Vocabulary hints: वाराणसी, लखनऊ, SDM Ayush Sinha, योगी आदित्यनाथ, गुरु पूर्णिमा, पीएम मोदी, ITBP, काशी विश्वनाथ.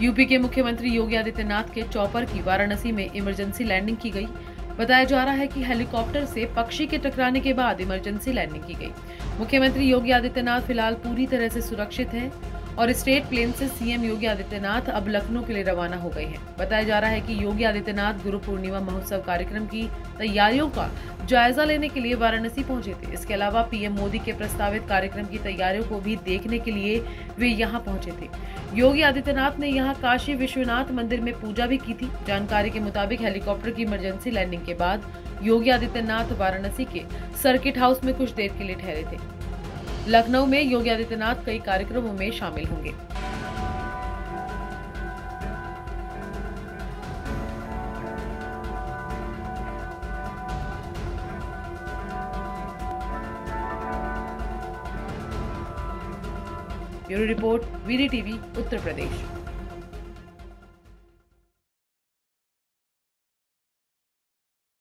UP के मुख्यमंत्री योगी आदित्यनाथ के चॉपर की वाराणसी में इमरजेंसी लैंडिंग की गई। बताया जा रहा है कि हेलीकॉप्टर से पक्षी के टकराने के बाद इमरजेंसी लैंडिंग की गई। मुख्यमंत्री योगी आदित्यनाथ फिलहाल पूरी तरह से सुरक्षित हैं और स्टेट प्लेन से सीएम योगी आदित्यनाथ अब लखनऊ के लिए रवाना हो गए हैं। बताया जा रहा है कि योगी आदित्यनाथ गुरु पूर्णिमा महोत्सव कार्यक्रम की तैयारियों का जायजा लेने के लिए वाराणसी पहुंचे थे। इसके अलावा पीएम मोदी के प्रस्तावित कार्यक्रम की तैयारियों को भी देखने के लिए वे यहां पहुंचे थे। योगी आदित्यनाथ ने यहां काशी विश्वनाथ मंदिर में पूजा भी की थी। जानकारी के मुताबिक हेलीकॉप्टर की इमरजेंसी लैंडिंग के बाद योगी आदित्यनाथ वाराणसी के सर्किट हाउस में कुछ देर के लिए ठहरे थे। लखनऊ में योगी आदित्यनाथ कई कार्यक्रमों में शामिल होंगे। Bureau report, VD TV, Uttar प्रदेश।